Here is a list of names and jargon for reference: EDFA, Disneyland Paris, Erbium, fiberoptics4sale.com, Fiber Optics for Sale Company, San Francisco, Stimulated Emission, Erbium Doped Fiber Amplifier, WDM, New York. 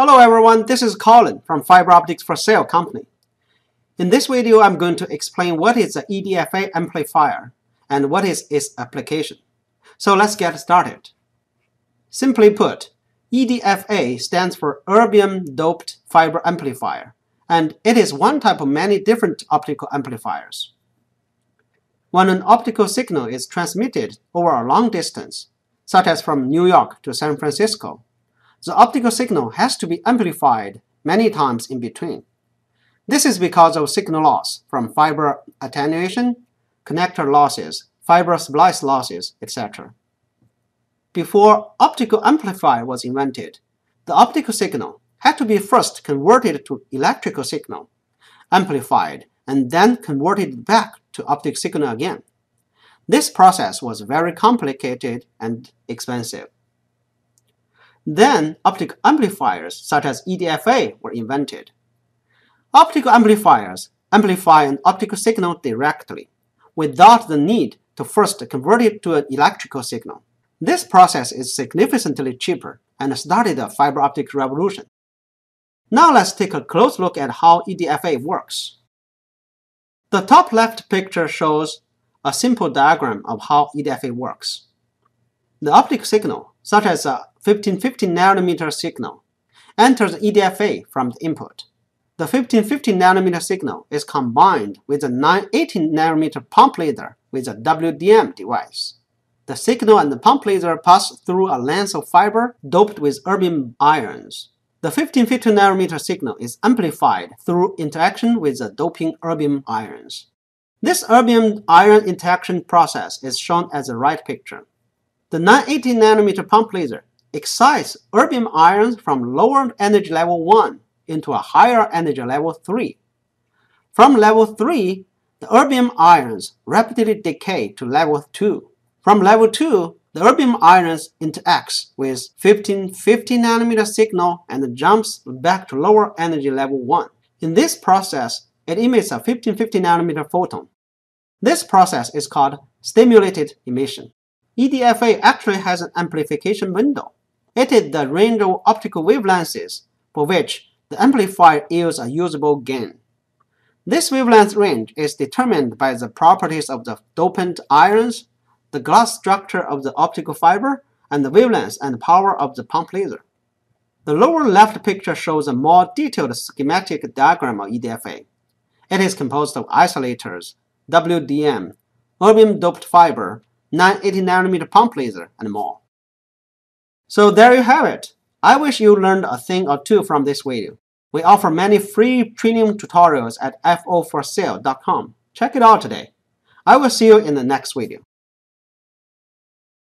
Hello everyone, this is Colin from Fiber Optics for Sale Company. In this video, I'm going to explain what is an EDFA amplifier and what is its application. So let's get started. Simply put, EDFA stands for Erbium Doped Fiber Amplifier, and it is one type of many different optical amplifiers. When an optical signal is transmitted over a long distance, such as from New York to San Francisco, the optical signal has to be amplified many times in between. This is because of signal loss from fiber attenuation, connector losses, fiber splice losses, etc. Before optical amplifier was invented, the optical signal had to be first converted to electrical signal, amplified, and then converted back to optical signal again. This process was very complicated and expensive. Then, optical amplifiers such as EDFA were invented. Optical amplifiers amplify an optical signal directly, without the need to first convert it to an electrical signal. This process is significantly cheaper and started the fiber optic revolution. Now let's take a close look at how EDFA works. The top left picture shows a simple diagram of how EDFA works. The optical signal, such as a 1550nm signal, enters EDFA from the input. The 1550nm signal is combined with a 980nm pump laser with a WDM device. The signal and the pump laser pass through a lens of fiber doped with erbium ions. The 1550nm signal is amplified through interaction with the doping erbium ions. This erbium ion interaction process is shown as the right picture. The 980nm pump laser excites erbium ions from lower energy level 1 into a higher energy level 3. From level 3, the erbium ions rapidly decay to level 2. From level 2, the erbium ions interacts with 1550nm signal and jumps back to lower energy level 1. In this process, it emits a 1550nm photon. This process is called stimulated emission. EDFA actually has an amplification window. It is the range of optical wavelengths for which the amplifier yields a usable gain. This wavelength range is determined by the properties of the dopant ions, the glass structure of the optical fiber, and the wavelength and power of the pump laser. The lower left picture shows a more detailed schematic diagram of EDFA. It is composed of isolators, WDM, erbium doped fiber, 980nm pump laser, and more. So there you have it. I wish you learned a thing or two from this video. We offer many free training tutorials at fiberoptics4sale.com. Check it out today. I will see you in the next video.